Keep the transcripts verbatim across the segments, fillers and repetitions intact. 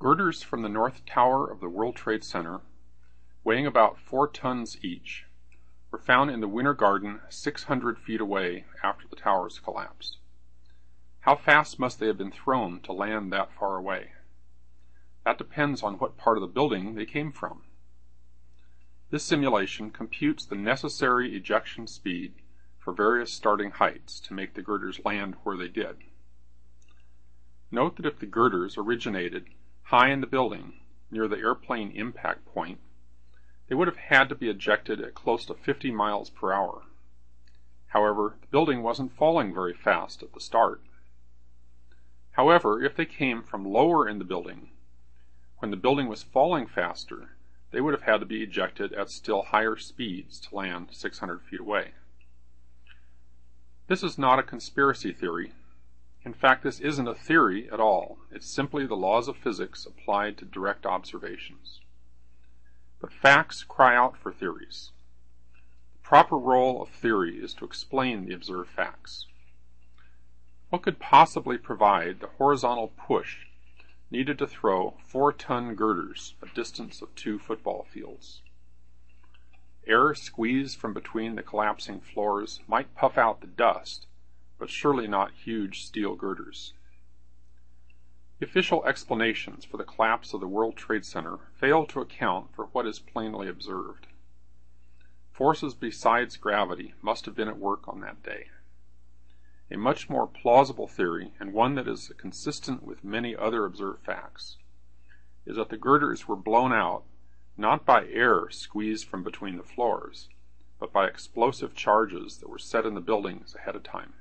Girders from the North Tower of the World Trade Center, weighing about four tons each, were found in the Winter Garden six hundred feet away after the tower's collapse. How fast must they have been thrown to land that far away? That depends on what part of the building they came from. This simulation computes the necessary ejection speed for various starting heights to make the girders land where they did. Note that if the girders originated high in the building, near the airplane impact point, they would have had to be ejected at close to fifty miles per hour. However, the building wasn't falling very fast at the start. However, if they came from lower in the building, when the building was falling faster, they would have had to be ejected at still higher speeds to land six hundred feet away. This is not a conspiracy theory. In fact, this isn't a theory at all. It's simply the laws of physics applied to direct observations. But facts cry out for theories. The proper role of theory is to explain the observed facts. What could possibly provide the horizontal push needed to throw four-ton girders a distance of two football fields? Air squeezed from between the collapsing floors might puff out the dust, but surely not huge steel girders. The official explanations for the collapse of the World Trade Center fail to account for what is plainly observed. Forces besides gravity must have been at work on that day. A much more plausible theory, and one that is consistent with many other observed facts, is that the girders were blown out not by air squeezed from between the floors, but by explosive charges that were set in the buildings ahead of time.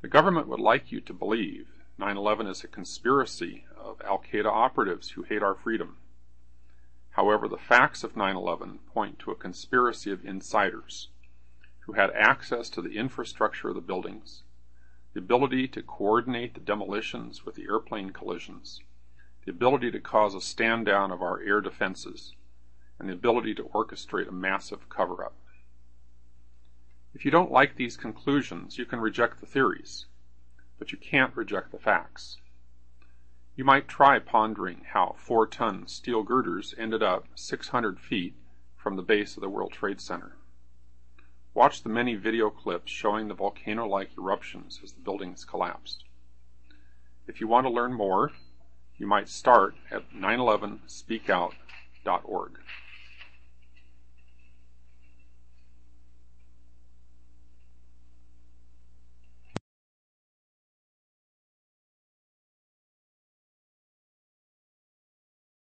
The government would like you to believe nine eleven is a conspiracy of al-Qaeda operatives who hate our freedom. However, the facts of nine eleven point to a conspiracy of insiders who had access to the infrastructure of the buildings, the ability to coordinate the demolitions with the airplane collisions, the ability to cause a stand-down of our air defenses, and the ability to orchestrate a massive cover-up. If you don't like these conclusions, you can reject the theories, but you can't reject the facts. You might try pondering how four-ton steel girders ended up six hundred feet from the base of the World Trade Center. Watch the many video clips showing the volcano-like eruptions as the buildings collapsed. If you want to learn more, you might start at nine eleven speak out dot org.